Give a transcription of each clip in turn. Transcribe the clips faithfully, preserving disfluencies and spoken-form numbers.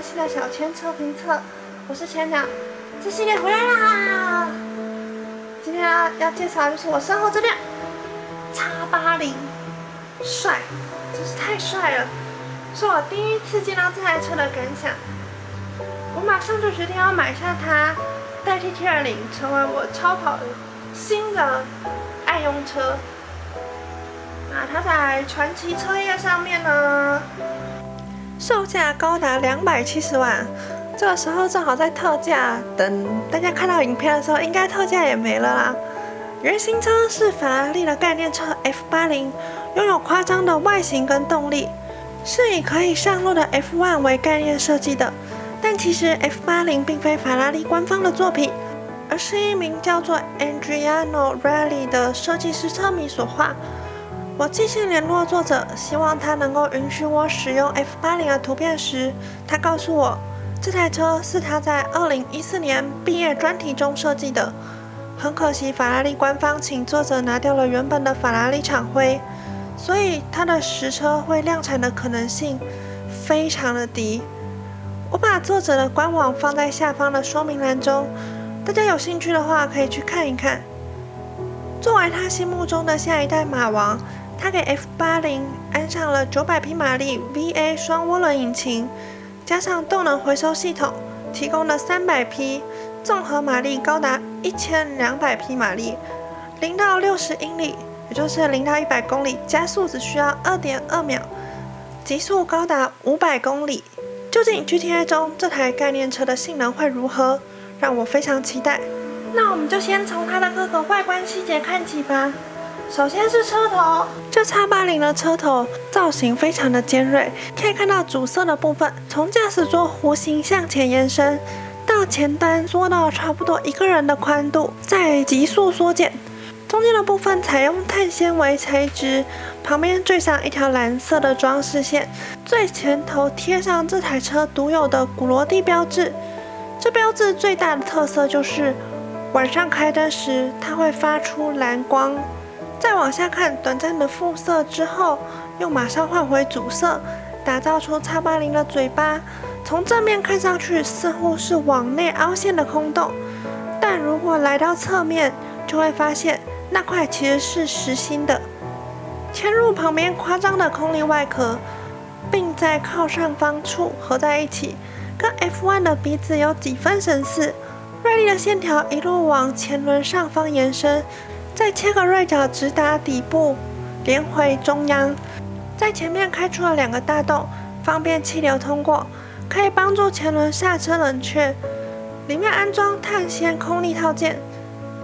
关系的小圈车评测，我是圈长，这系列回来啦！今天要要介绍就是我身后这辆 X 八零， 帅，真是太帅了！是我第一次见到这台车的感想，我马上就决定要买下它，代替 T 二零成为我超跑的新的爱用车。那它在传奇车业上面呢？ 售价高达两百七十万，这个时候正好在特价，等大家看到影片的时候，应该特价也没了啦。原型车是法拉利的概念车 F 八零， 拥有夸张的外形跟动力，是以可以上路的 F 一 为概念设计的。但其实 F 八零 并非法拉利官方的作品，而是一名叫做 Adriano Rally 的设计师车迷所画。 我继续联络作者，希望他能够允许我使用 F 八零 的图片时，他告诉我，这台车是他在二零一四年毕业专题中设计的。很可惜，法拉利官方请作者拿掉了原本的法拉利厂徽，所以他的实车会量产的可能性非常的低。我把作者的官网放在下方的说明栏中，大家有兴趣的话可以去看一看。作为他心目中的下一代马王。 他给 F 八零 安上了九百匹马力 V A 双涡轮引擎，加上动能回收系统提供的三百匹，综合马力高达一千两百匹马力。零到六十英里，也就是零到一百公里，加速只需要 二点二秒，极速高达五百公里。究竟 G T A 中这台概念车的性能会如何，让我非常期待。那我们就先从它的各个外观细节看起吧。 首先是车头，这 X 八零 的车头造型非常的尖锐，可以看到主色的部分从驾驶座弧形向前延伸，到前端缩到差不多一个人的宽度，再急速缩减。中间的部分采用碳纤维材质，旁边缀上一条蓝色的装饰线，最前头贴上这台车独有的古罗蒂标志。这标志最大的特色就是晚上开灯时，它会发出蓝光。 再往下看，短暂的副色之后，又马上换回主色，打造出 X 八零 的嘴巴。从正面看上去，似乎是往内凹陷的空洞，但如果来到侧面，就会发现那块其实是实心的。嵌入旁边夸张的空力外壳，并在靠上方处合在一起，跟 F 一 的鼻子有几分神似。锐利的线条一路往前轮上方延伸。 再切个锐角，直达底部，连回中央，在前面开出了两个大洞，方便气流通过，可以帮助前轮刹车冷却。里面安装碳纤空力套件，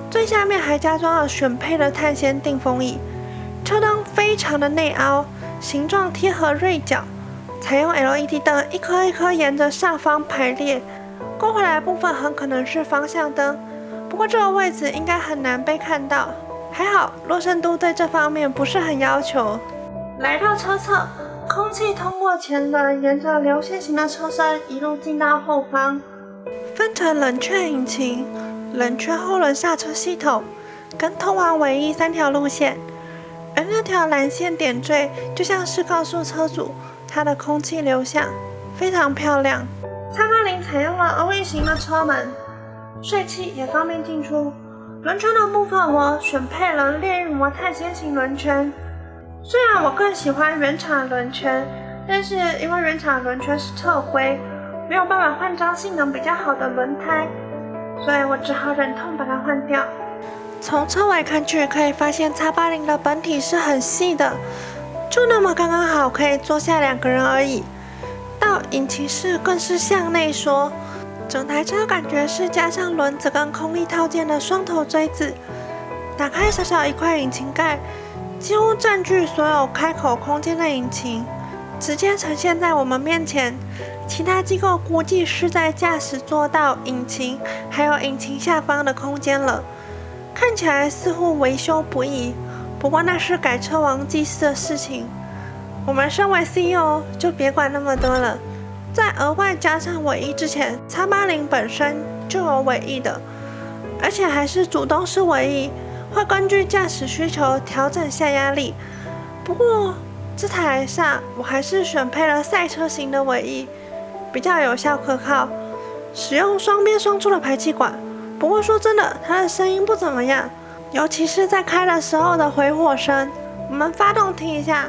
最下面还加装了选配的碳纤定风椅。车灯非常的内凹，形状贴合锐角，采用 L E D 灯一颗一颗沿着上方排列。勾回来的部分很可能是方向灯，不过这个位置应该很难被看到。 还好，洛圣都对这方面不是很要求。来到车侧，空气通过前轮，沿着流线型的车身一路进到后方，分成冷却引擎、冷却后轮刹车系统跟通往尾翼三条路线。而那条蓝线点缀，就像是告诉车主它的空气流向，非常漂亮。X 八零采用了 O E 型的车门，税气也方便进出。 轮圈的部分，我选配了炼狱魔碳纤型轮圈。虽然我更喜欢原厂轮圈，但是因为原厂轮圈是特规，没有办法换装性能比较好的轮胎，所以我只好忍痛把它换掉。从车尾看去，可以发现 X 八零 的本体是很细的，就那么刚刚好可以坐下两个人而已。到引擎室更是向内缩。 整台车感觉是加上轮子跟空力套件的双头锥子，打开小小一块引擎盖，几乎占据所有开口空间的引擎，直接呈现在我们面前。其他机构估计是在驾驶座到引擎还有引擎下方的空间了。看起来似乎维修不易，不过那是改车王技师的事情，我们身为 C E O 就别管那么多了。 在额外加上尾翼之前 ，X 八零 本身就有尾翼的，而且还是主动式尾翼，会根据驾驶需求调整下压力。不过这台上我还是选配了赛车型的尾翼，比较有效可靠，使用双边双出的排气管。不过说真的，它的声音不怎么样，尤其是在开的时候的回火声。我们发动听一下。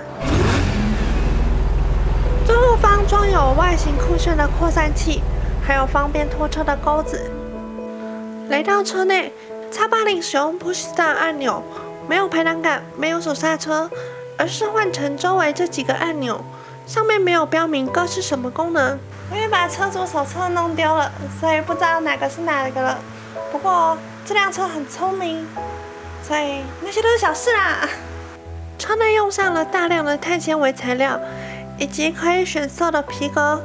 最后方装有外形酷炫的扩散器，还有方便拖车的钩子。来到车内 ，X 八十 使用 push start 按钮，没有排挡杆，没有手刹车，而是换成周围这几个按钮，上面没有标明各是什么功能。因为把车主手册弄丢了，所以不知道哪个是哪个了。不过这辆车很聪明，所以那些都是小事啦。车内用上了大量的碳纤维材料，以及可以选色的皮革，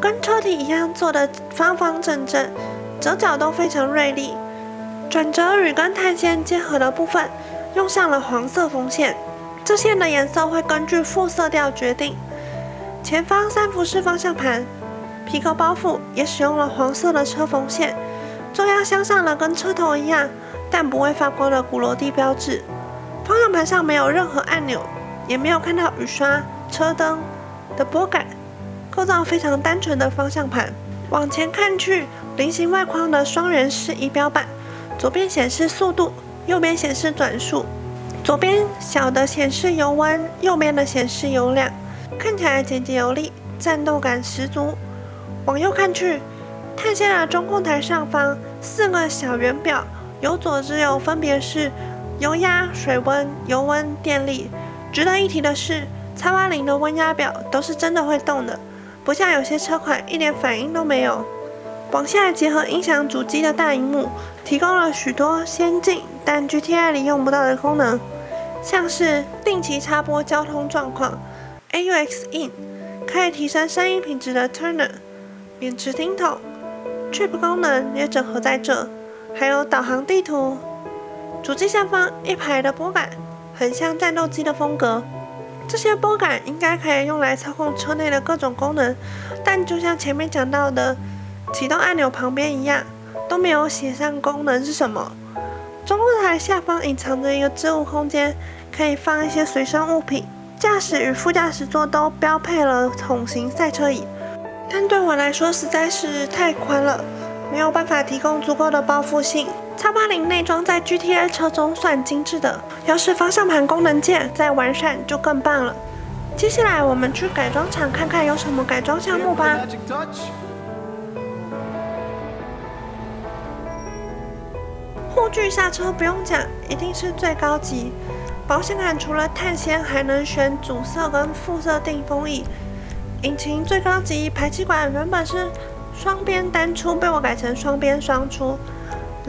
跟车体一样做的方方正正，折角都非常锐利。转折与跟碳纤结合的部分用上了黄色缝线，这线的颜色会根据副色调决定。前方三辐式方向盘皮革包覆也使用了黄色的车缝线，中央镶上了跟车头一样但不会发光的古罗地标志。方向盘上没有任何按钮，也没有看到雨刷、车灯的拨杆，构造非常单纯的方向盘。往前看去，菱形外框的双圆式仪表板，左边显示速度，右边显示转速，左边小的显示油温，右边的显示油量，看起来简洁有力，战斗感十足。往右看去，碳纤的中控台上方四个小圆表，由左至右分别是油压、水温、油温、电力。值得一提的是，X 八十的温压表都是真的会动的，不像有些车款一点反应都没有。往下结合音响主机的大荧幕，提供了许多先进但 G T A 里用不到的功能，像是定期插播交通状况、A U X I N 可以提升声音品质的 Turner 免持听筒、Trip 功能也整合在这，还有导航地图。主机下方一排的拨杆，很像战斗机的风格。这些拨杆应该可以用来操控车内的各种功能，但就像前面讲到的启动按钮旁边一样，都没有写上功能是什么。中控台下方隐藏着一个置物空间，可以放一些随身物品。驾驶与副驾驶座都标配了桶型赛车椅，但对我来说实在是太宽了，没有办法提供足够的包覆性。X 八十内装在 G T A 车中算精致的，要是方向盘功能键再完善就更棒了。接下来我们去改装厂看看有什么改装项目吧。护具刹车不用讲，一定是最高级。保险杆除了碳纤，还能选主色跟副色定风翼。引擎最高级，排气管原本是双边单出，被我改成双边双出。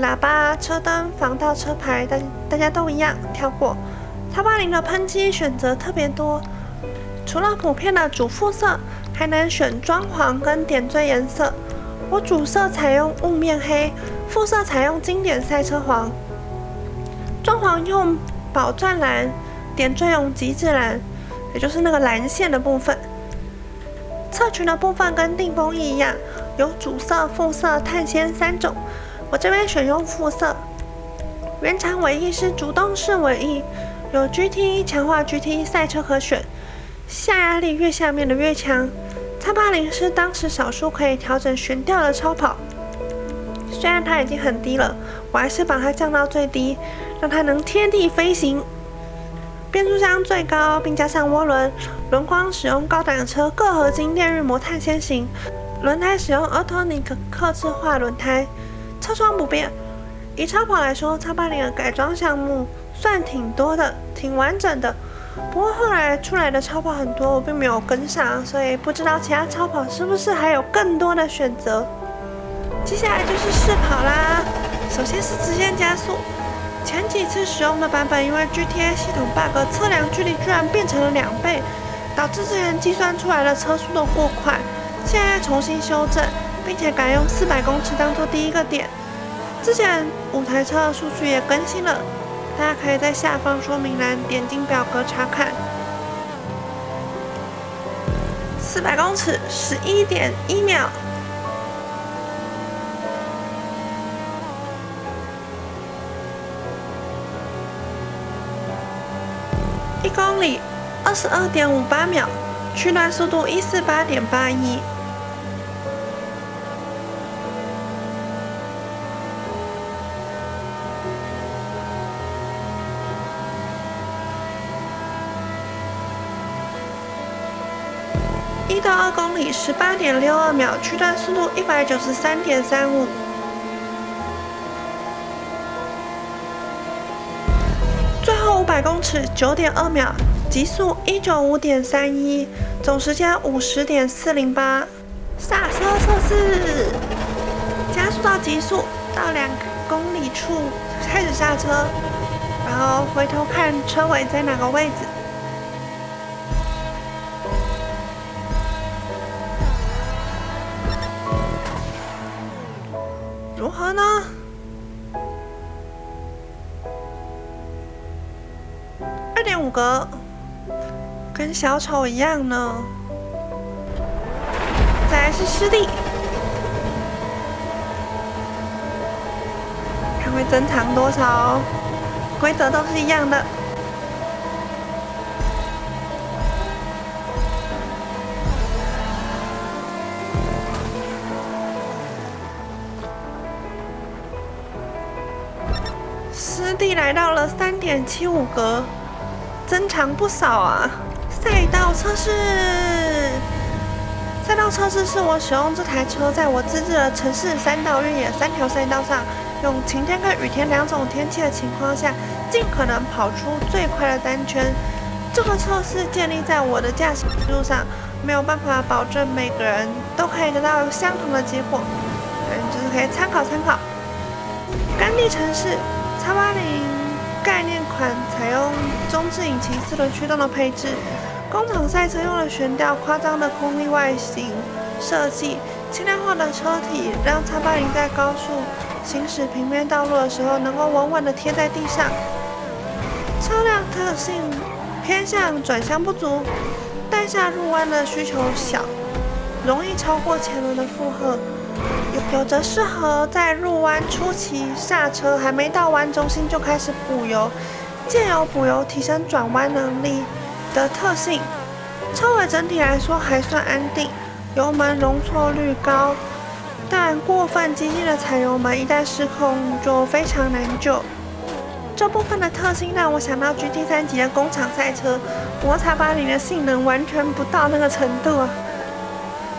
喇叭、车灯、防盗车牌，大大家都一样跳过。X 八十的喷漆选择特别多，除了普遍的主副色，还能选装潢跟点缀颜色。我主色采用雾面黑，副色采用经典赛车黄，装潢用宝钻蓝，点缀用极致蓝，也就是那个蓝线的部分。侧裙的部分跟定风翼一样，有主色、副色、碳纤三种。我这边选用副色，原厂尾翼是主动式尾翼，有 G T 强化 G T 赛车可选，下压力越下面的越强。X 八十是当时少数可以调整悬吊的超跑，虽然它已经很低了，我还是把它降到最低，让它能贴地飞行。变速箱最高，并加上涡轮，轮框使用高档车各合金炼狱磨碳纤型，轮胎使用 Autonic 客制化轮胎。车窗不变。以超跑来说，X 八十的改装项目算挺多的，挺完整的。不过后来出来的超跑很多，我并没有跟上，所以不知道其他超跑是不是还有更多的选择。接下来就是试跑啦。首先是直线加速。前几次使用的版本因为 G T A 系统 bug， 测量距离居然变成了两倍，导致之前计算出来的车速都过快。现在重新修正。并且改用四百公尺当做第一个点。之前五台车的数据也更新了，大家可以在下方说明栏点进表格查看。四百公尺十一点一秒，一公里二十二点五八秒，区段速度一四八点八一。一到二公里十八点六二秒，区段速度一百九十三点三五。最后五百公尺九点二秒，极速一九五点三一，总时间五十点四零八。刹车测试，加速到极速到两公里处开始刹车，然后回头看车尾在哪个位置。 如何呢？二点五格，跟小丑一样呢。再来是湿地，看会增长多少？规则都是一样的。来到了三点七五格，增长不少啊！赛道测试，赛道测试是我使用这台车在我自制的城市、山道、越野三条赛道上，用晴天跟雨天两种天气的情况下，尽可能跑出最快的单圈。这个测试建立在我的驾驶记录上，没有办法保证每个人都可以得到相同的结果，嗯，就是可以参考参考。甘地城市。 X 八零概念款采用中置引擎四轮驱动的配置，工厂赛车用的悬吊、夸张的空力外形设计、轻量化的车体，让 X 八零在高速行驶平面道路的时候能够稳稳的贴在地上。车辆特性偏向转向不足，带下入弯的需求小，容易超过前轮的负荷。 有着适合在入弯初期刹车，还没到弯中心就开始补油，借由补油提升转弯能力的特性。车尾整体来说还算安定，油门容错率高，但过分激进的踩油门一旦失控就非常难救。这部分的特性让我想到 G T 三级的工厂赛车，不过 X 八零的性能完全不到那个程度啊。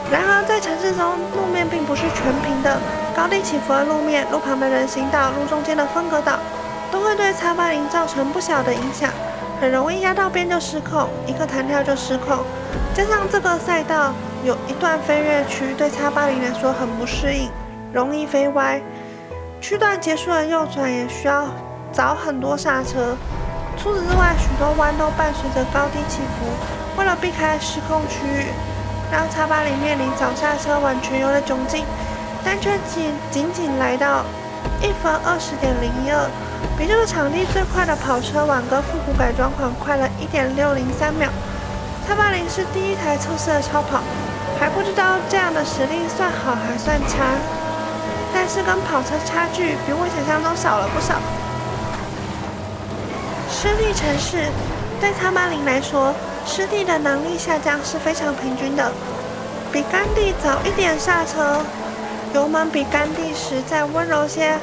然而，在城市中，路面并不是全平的，高低起伏的路面、路旁的人行道、路中间的分隔岛，都会对 X 八零造成不小的影响，很容易压到边就失控，一个弹跳就失控。加上这个赛道有一段飞跃区，对 X 八零来说很不适应，容易飞歪。区段结束的右转也需要找很多刹车。除此之外，许多弯都伴随着高低起伏，为了避开失控区域。 让 X 八零面临早刹车完全油的窘境，单圈仅仅仅来到一分二十点零一二，比这个场地最快的跑车挽歌复古改装款快了一点六零三秒。X 八零是第一台测试的超跑，还不知道这样的实力算好还算差，但是跟跑车差距比我想象中少了不少。湿地城市对 X 八零来说。 湿地的能力下降是非常平均的，比干地早一点刹车，油门比干地时再温柔些，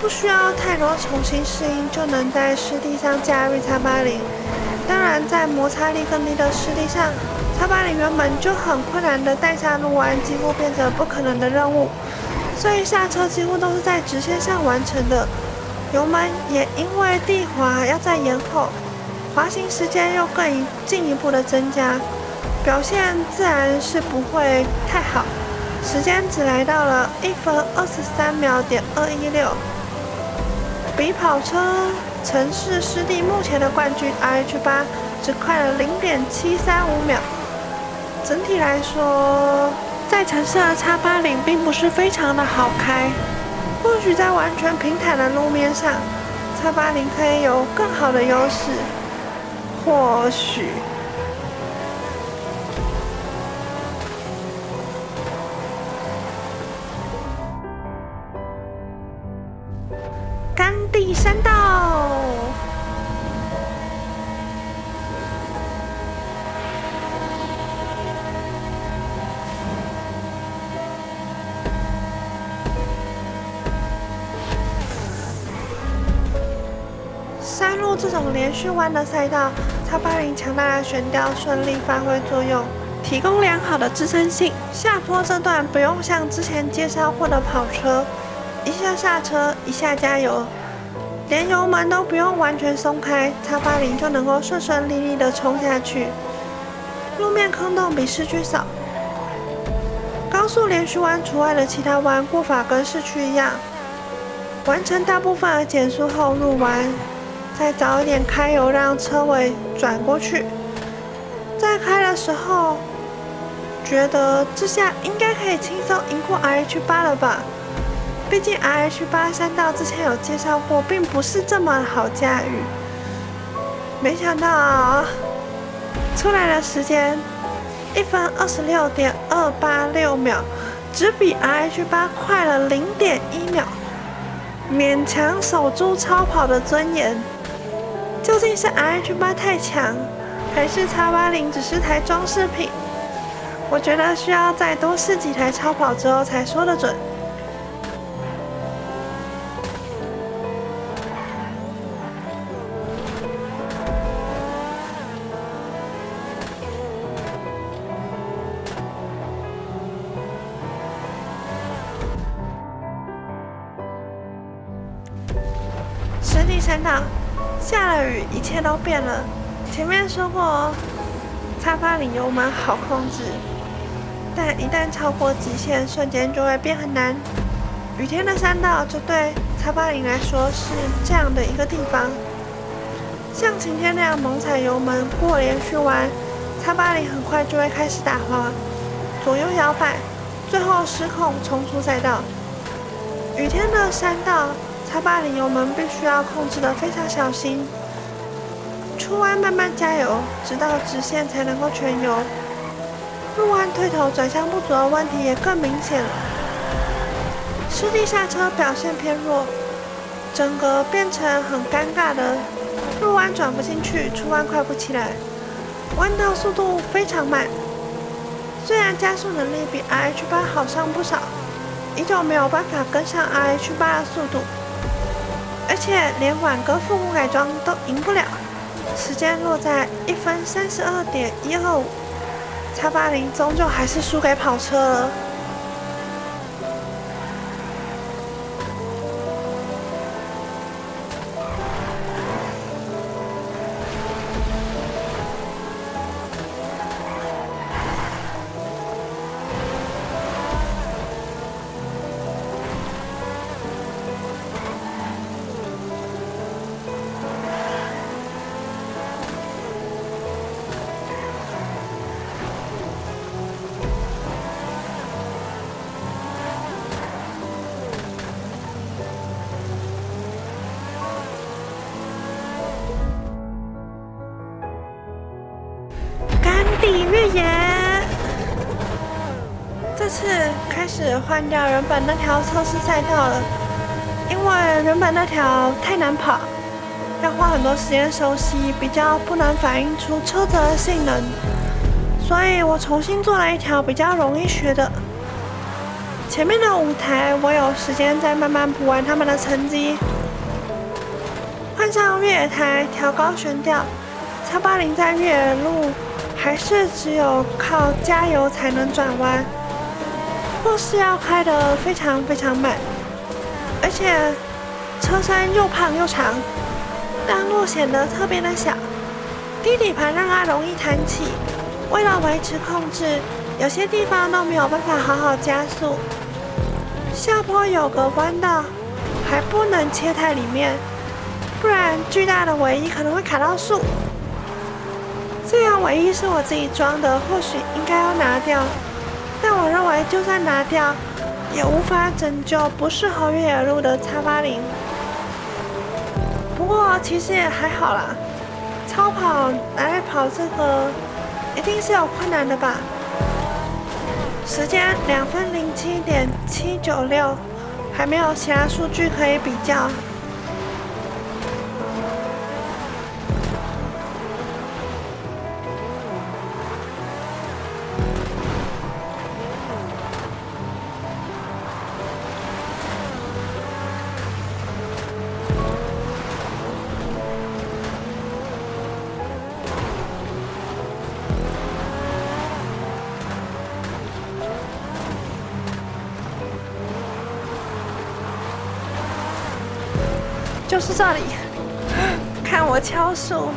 不需要太多重新适应就能在湿地上驾驭 X 八零。当然，在摩擦力更低的湿地上 ，X 八零原本就很困难的带下入弯几乎变成不可能的任务，所以刹车几乎都是在直线上完成的，油门也因为地滑要在延后。 滑行时间又更进一步的增加，表现自然是不会太好。时间只来到了一分二十三秒点二一六，比跑车城市湿地目前的冠军 R H 八只快了零点七三五秒。整体来说，在城市的 X 八零并不是非常的好开，或许在完全平坦的路面上 ，X 八零可以有更好的优势。 或许，甘地山道，山路这种连续弯的赛道。 X 八零强大的悬吊顺利发挥作用，提供良好的支撑性。下坡这段不用像之前介绍过的跑车，一下下车，一下加油，连油门都不用完全松开，X 八十就能够顺顺利利的冲下去。路面坑洞比市区少，高速连续弯除外的其他弯步法跟市区一样，完成大部分的减速后入弯，再早一点开油让车尾转过去。在开的时候，觉得这下应该可以轻松赢过 R H 八 了吧？毕竟 R H 八 山道之前有介绍过，并不是这么好驾驭。没想到啊，出来的时间一分二十六点二八六秒，只比 R H 八 快了零点一秒，勉强守住超跑的尊严。究竟是 R H 八 太强，还是 X 八十只是台装饰品？我觉得需要再多试几台超跑之后才说得准。实地山道，下了雨，一切都变了。前面说过，X 八十油门好控制，但一旦超过极限，瞬间就会变很难。雨天的山道就对X 八十来说是这样的一个地方。像晴天那样猛踩油门过连续弯，X 八十很快就会开始打滑，左右摇摆，最后失控冲出赛道。雨天的山道。X 八十油门必须要控制得非常小心，出弯慢慢加油，直到直线才能够全油。入弯退头、转向不足的问题也更明显了。湿地刹车表现偏弱，整个变成很尴尬的，入弯转不进去，出弯快不起来，弯道速度非常慢。虽然加速能力比 R H 八 好上不少，依旧没有办法跟上 R H 八 的速度。而且连挽歌复古改装都赢不了，时间落在一分三十二点一二五，X 八十终究还是输给跑车了。越野，这次开始换掉原本那条测试赛道了，因为原本那条太难跑，要花很多时间熟悉，比较不能反映出车子的性能，所以我重新做了一条比较容易学的。前面的五台我有时间再慢慢补完他们的成绩，换上越野台调高悬吊，X 八十在越野路。还是只有靠加油才能转弯，或是要开得非常非常慢，而且车身又胖又长，让路显得特别的小，低底盘让它容易弹起。为了维持控制，有些地方都没有办法好好加速。下坡有个弯道，还不能切太里面，不然巨大的尾翼可能会卡到树。虽然尾翼是我自己装的，或许应该要拿掉，但我认为就算拿掉，也无法拯救不适合越野路的 X 八十。不过其实也还好啦，超跑拿来跑这个，一定是有困难的吧。时间两分零七点七九六，还没有其他数据可以比较。就是这里，看我敲树。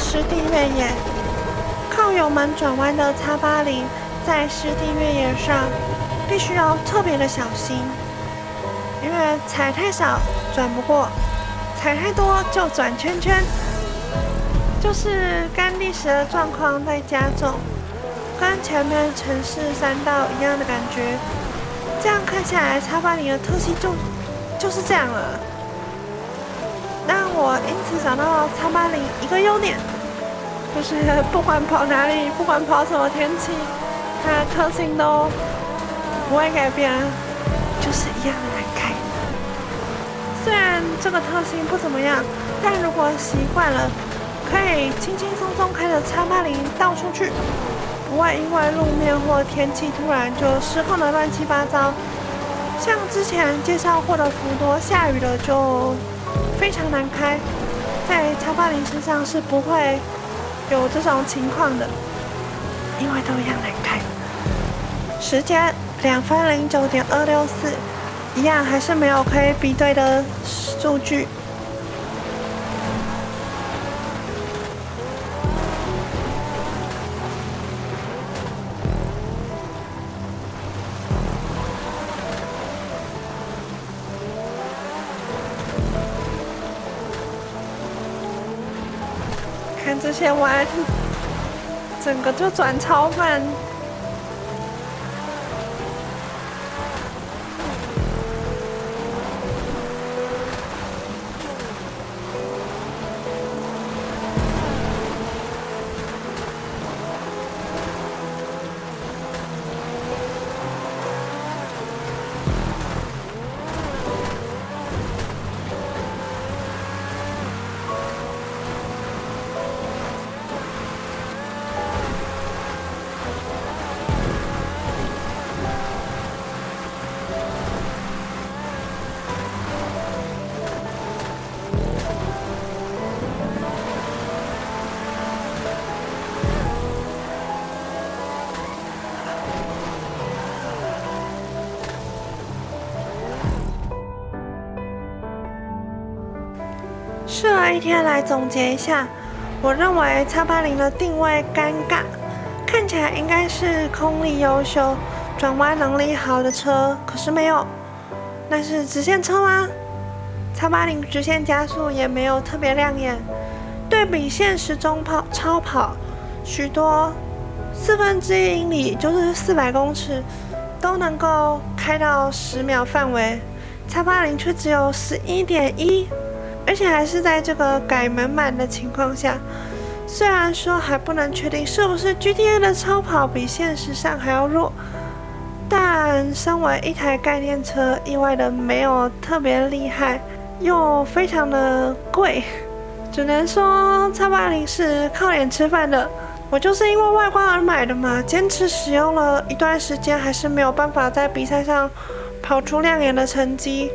湿地越野，靠油门转弯的 X 八十在湿地越野上必须要特别的小心，因为踩太少转不过，踩太多就转圈圈。就是干地时的状况在加重，跟前面城市山道一样的感觉。这样看下来 ，X 八十的特性就就是这样了。让我因此找到 X 八十一个优点。 就是不管跑哪里，不管跑什么天气，它的特性都不会改变，就是一样的难开。虽然这个特性不怎么样，但如果习惯了，可以轻轻松松开着 X 八十到处去，不会因为路面或天气突然就失控的乱七八糟。像之前介绍过的福多，下雨了就非常难开，在 X 八十身上是不会 有这种情况的，因为都一样难开。时间两分零九点二六四，一样还是没有可以比对的数据。这些弯，整个就转超慢。试了一天来总结一下，我认为 X 八十的定位尴尬，看起来应该是空力优秀、转弯能力好的车，可是没有。那是直线车吗？X 八十直线加速也没有特别亮眼，对比现实中跑超跑，许多四分之一英里就是四百公尺都能够开到十秒范围 ，X 八十却只有十一点一。 而且还是在这个改门版的情况下，虽然说还不能确定是不是 G T A 的超跑比现实上还要弱，但身为一台概念车，意外的没有特别厉害，又非常的贵，只能说 X 八十是靠脸吃饭的。我就是因为外观而买的嘛，坚持使用了一段时间，还是没有办法在比赛上跑出亮眼的成绩，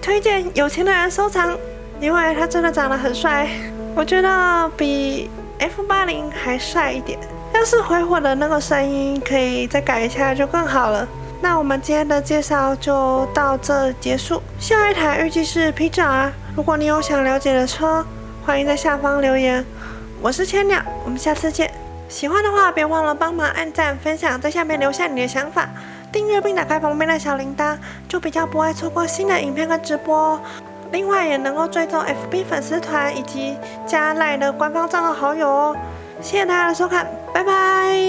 推荐有钱的人收藏。 因为他真的长得很帅，我觉得比 F 八十还帅一点。要是回火的那个声音可以再改一下就更好了。那我们今天的介绍就到这结束，下一台预计是 P G R。如果你有想了解的车，欢迎在下方留言。我是千鸟，我们下次见。喜欢的话别忘了帮忙按赞、分享，在下面留下你的想法，订阅并打开旁边的小铃铛，就比较不会错过新的影片跟直播哦。 另外也能够追踪 F B 粉丝团以及加 L I N E 的官方账号好友哦，谢谢大家的收看，拜拜。